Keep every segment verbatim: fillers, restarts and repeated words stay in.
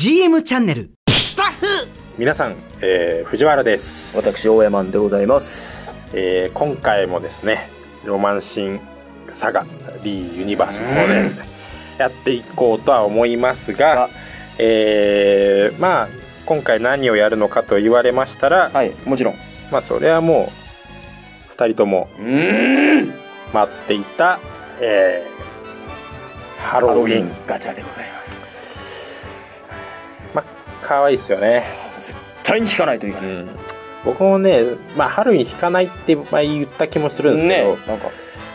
ジーエム チャンネルスタッフ皆さん、えー、藤原です。私大山でございます。えー、今回もですねロマンシンサガリーユニバースの方でですねやっていこうとは思いますが、えー、まあ今回何をやるのかと言われましたら、はい、もちろんまあそれはもうふたりとも待っていた、えーハロウィンガチャでございます。まあ可愛いですよね。絶対に引かないといけない、うん、僕もね、まあ、ハロウィン引かないって前言った気もするんですけど、ね、なんか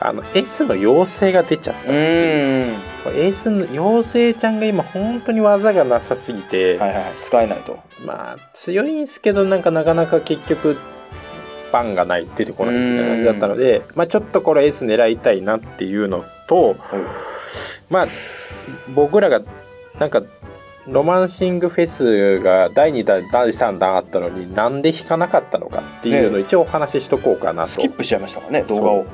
あの S の妖精が出ちゃったっていう。S の妖精ちゃんが今本当に技がなさすぎて、はい、はい、使えないと。まあ強いんですけどなんかなかなか結局バンがない出てこないみたいな感じだったので、まあ、ちょっとこれ S 狙いたいなっていうのと、はい、まあ僕らがなんかロマンシングフェスがだいにだんだいさんだんあったのになんで引かなかったのかっていうのを一応お話ししとこうかなと。スキップしちゃいましたもんね動画を。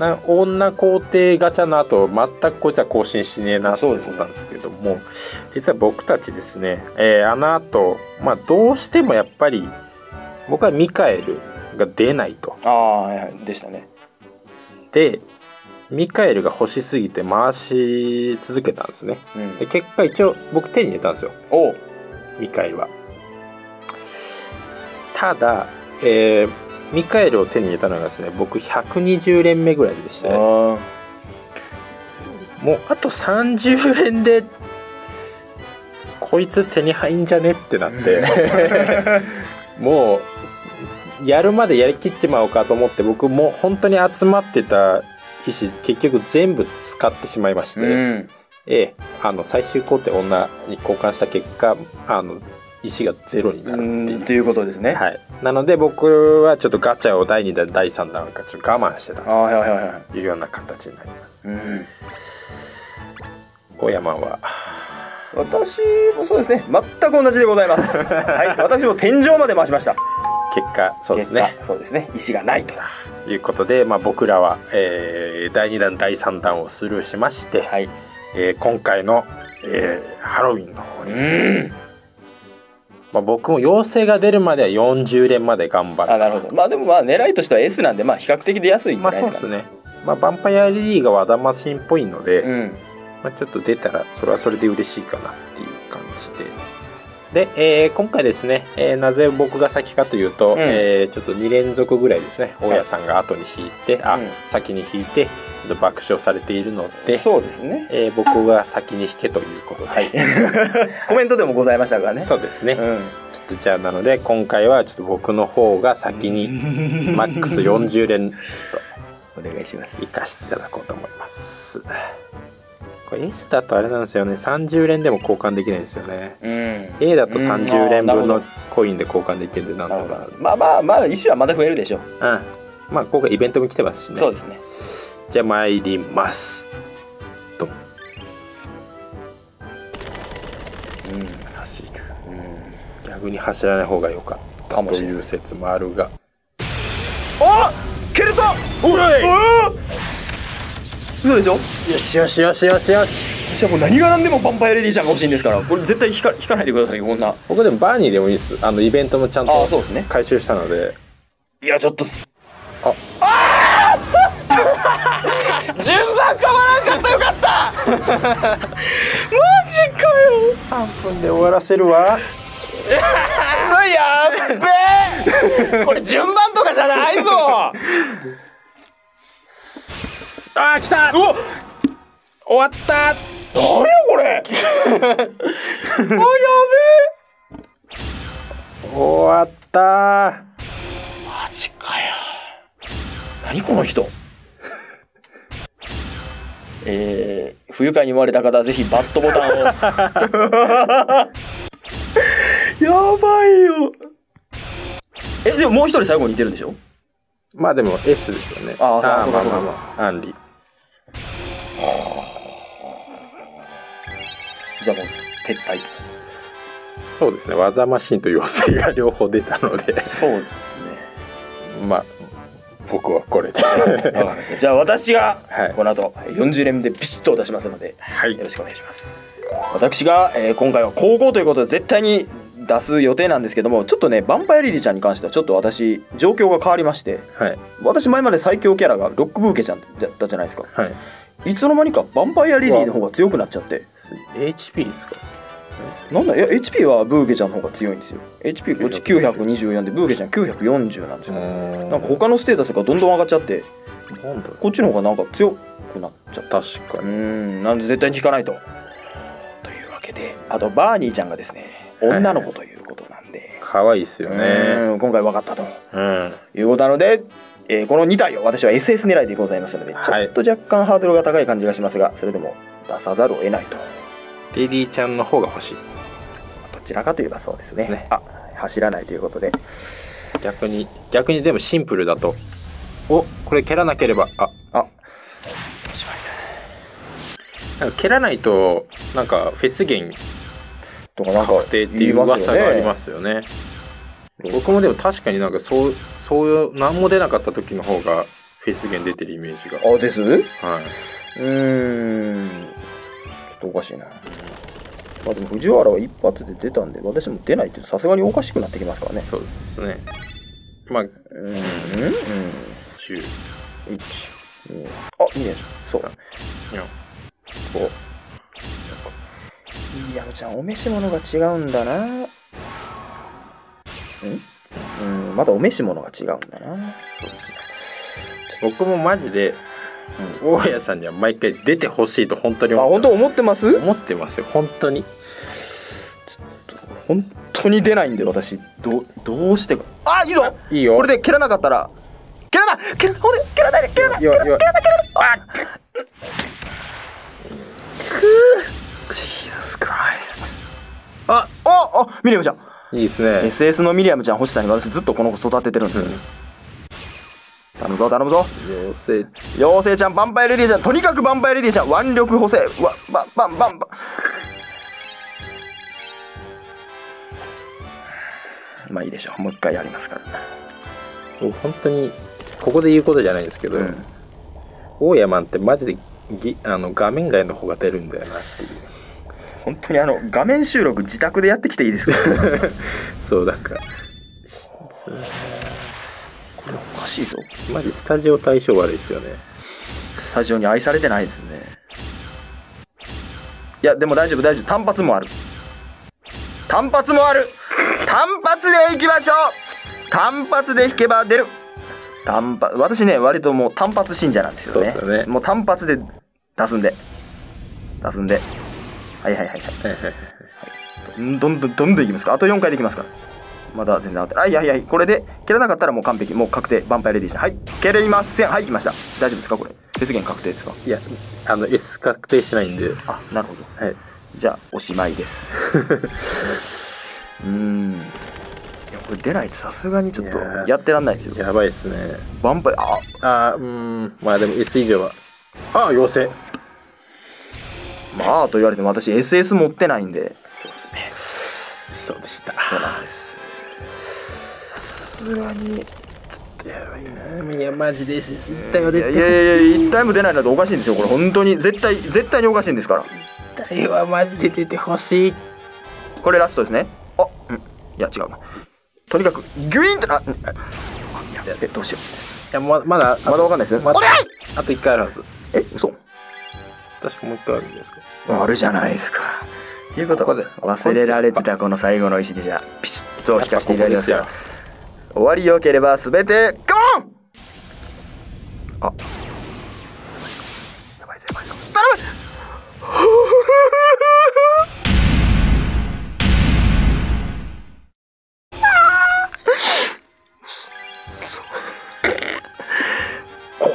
な女皇帝ガチャの後全くこいつは更新しねえなと思ったんですけども、ね、実は僕たちですね、えー、あのあと、まあ、どうしてもやっぱり僕はミカエルが出ないと。ああ、はいはい、でしたね。でミカエルが欲しすぎて回し続けたんですね、うん、で結果一応僕手に入れたんですよおミカエルは。ただ、えー、ミカエルを手に入れたのがですね僕ひゃくにじゅうれんめぐらいでしたね。もうあとさんじゅうれんでこいつ手に入んじゃねってなってもうやるまでやりきっちまおうかと思って僕もう本当に集まってた石結局全部使ってしまいまして、うん、えあの最終工程女に交換した結果あの石がゼロになるっていうということですね、はい、なので僕はちょっとガチャをだいにだんだいさんだんなんかちょっと我慢してたというような形になります、うん、大山は私もそうですね全く同じでございますはい私も天井まで回しました。結果そうですねそうですね石がないということで、まあ、僕らは、えー、だいにだんだいさんだんをスルーしまして、はい、えー、今回の、えー、ハロウィンの方にですね、まあ僕も妖精が出るまではよんじゅうれんまで頑張る。あ、なるほど。まあでもまあ狙いとしては S なんでまあ比較的出やすいんじゃないですかね。まあそうですね。まあヴァンパイアリリーが和田マシンっぽいので、うん、まあちょっと出たらそれはそれで嬉しいかなっていう感じで。で、えー、今回ですね、えー、なぜ僕が先かというと、うん、えー、ちょっとにれんぞくぐらいですね大家さんが後に引いて、はい、あ、うん、先に引いてちょっと爆笑されているので、そうですね、えー、僕が先に引けということで、はい、コメントでもございましたからね。そうですね、うん、ちょっとじゃあなので今回はちょっと僕の方が先にマックスよんじゅうれんちょっとお願いします生かしていただこうと思います。S だとあれなんですよねさんじゅうれんでも交換できないんですよね、うん、A だとさんじゅうれんぶんのコインで交換できるんでなんとか、うん、まあまあまあ石はまだ増えるでしょう、うん、まあ今回イベントも来てますしね。そうですね。じゃあ参りますと、うん、走る、うん、逆に走らない方が良かったという説もあるが、あっ蹴れた、おい嘘でしょ。よしよしよしよしよし。私はもう何が何でもヴァンパイアレディちゃんが欲しいんですから、これ絶対引か、引かないでください。こんな僕でもバーニーでもいいです。あのイベントもちゃんと回収したので。いやちょっとすああ順番変わらんかったよかったマジかよ。さんぷんで終わらせるわやっべえこれ順番とかじゃないぞあー来た。うわ終わった。何やこれあやべえ終わったマジかよ。何この人えー、不愉快に思われた方はぜひバットボタンをやばいよえ。でももう一人最後に似てるんでしょ。まあでも S ですよね。ああ、そうかそうかそうか。アンリ。じゃあもう撤退。そうですね。技マシンと妖精が両方出たので。そうですね。まあ僕はこれで。じゃあ私がこの後よんじゅうれんでビシッと出しますので、はい、よろしくお願いします。私が、えー、今回は皇后ということで絶対に出す予定なんですけども、ちょっとねヴァンパイアリリーちゃんに関してはちょっと私状況が変わりまして、はい、私前まで最強キャラがロックブーケちゃんだったじゃないですか、はい、いつの間にかヴァンパイアリリーの方が強くなっちゃって エイチピー ですか、なんだ、いや エイチピー はブーケちゃんの方が強いんですよ。 エイチピー こっちきゅうひゃくにじゅうよんでブーケちゃんきゅうひゃくよんじゅうなんですよ。なんか他のステータスがどんどん上がっちゃって、なんだこっちの方がなんか強くなっちゃった。確かに、うん、なんで絶対に引かないと。というわけで、あとバーニーちゃんがですね女の子ということなんで可愛いですよね。今回分かったと、うん、いうことなので、えー、このに体を私は エスエス 狙いでございますので、はい、ちょっと若干ハードルが高い感じがしますが、それでも出さざるを得ないと。レディーちゃんの方が欲しい、どちらかといえばそうですね、ですね。あ、走らないということで、逆に逆にでもシンプルだと、お、これ蹴らなければ、ああ、おしまいだ。なんか蹴らないとなんかフェスゲンとかなんか確定っていう噂がありますよね。僕もでも確かになんかそうそう何も出なかった時の方がフェスゲン出てるイメージが。あ、です。はい。うーん。ちょっとおかしいな。まあでも藤原は一発で出たんで、私も出ないってさすがにおかしくなってきますからね。そうですね。まあ、うんうんうん。十一二。あ、いいねじゃん。そう。四五。イリアムちゃんお召し物が違うんだな。ん？うん、まだお召し物が違うんだな。そうですね。僕もマジで、うん、大家さんには毎回出てほしいと本当に思ってます。あ、本当思ってます？思ってますよ本当に。ちょっと本当に出ないんで私どどうしてか。あ、いいぞ。いいよ。これで蹴らなかったら蹴らない。蹴らほんで蹴らないで蹴らない。蹴らない蹴らない。あ。あああ、ミリアムちゃんいいですね。 エスエス のミリアムちゃん、星谷私ずっとこの子育ててるんですよね、うん、頼むぞ頼むぞ妖精妖精ちゃん、ヴァンパイアレディーちゃん、とにかくヴァンパイアレディーちゃん、腕力補正、わバンバンバンバン、まあいいでしょう、もう一回やりますから。僕本当にここで言うことじゃないんですけど、うん、大山ってマジでぎあの画面外の方が出るんだよなっていう、本当にあの画面収録自宅でやってきていいですかそうなんかこれおかしいぞマジ。スタジオ対象悪いですよね。スタジオに愛されてないですね。いやでも大丈夫大丈夫、単発もある単発もある単発でいきましょう。単発で引けば出る単発、私ね割ともう単発信者なんですよね。そうですよね。もう単発で出すんで出すんではいはいはいはい。どんどんどんどんいきますか。あとよんかいできますから。まだ全然あって。はいはいはい。これで蹴らなかったらもう完璧。もう確定。ヴァンパイアレディーちゃん。はい。蹴れません。はい、来ました。大丈夫ですかこれ。フェスゲン確定ですか。いや、あの、S 確定しないんで。あ、なるほど。はい。じゃあ、おしまいです。うーん。いや、これ出ないとさすがにちょっとやってらんないですよ。やばいですね。ヴァンパイア、ああ、うーん。まあでも S 以上は。ああ、妖精。まあと言われても私 エスエス 持ってないんで。そうですね。そうでした。そうなんです。さすがにちょっとやばいな。いやマジで エスエス 一体は出てほしい。いやいやいや一体も出ないなんておかしいんですよこれ本当に絶対絶対におかしいんですから。一体はマジで出てほしい。これラストですね。あ、うん、いや違うな。とにかくギュインと、あ、うん、あ、いや、え、どうしよう。いやままだまだわかんないですね。お願い。あと一回あるはず。え、嘘。確かもう一回あるんですか。あるじゃないですか。ということで忘れられてたこの最後の石でじゃあピシッと引かせていただきますから、終わりよければ全てゴーン。あ、やばいぞやばいぞ頼む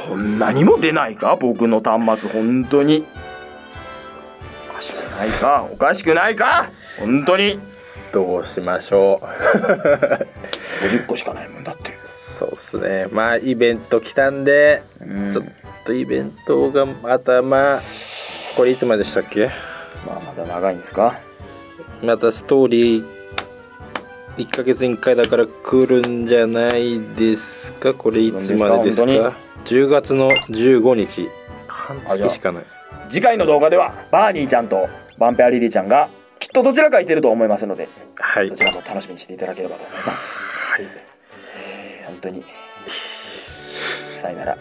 こんなにも出ないか僕の端末本当に。ないか、おかしくないか本当に。どうしましょうごじゅっこしかないもんだって。そうっすね。まあイベント来たんで、うん、ちょっとイベントがまた、まあこれいつまでしたっけ、まあまだ長いんですか。またストーリーいっかげつにいっかいだから来るんじゃないですか。これいつまでですか。じゅうがつのじゅうごにち。半月しかない。次回の動画ではバーニーちゃんとバンペアリリーちゃんがきっとどちらかいてると思いますので、はい、そちらも楽しみにしていただければと思います。はい、本当にさよなら。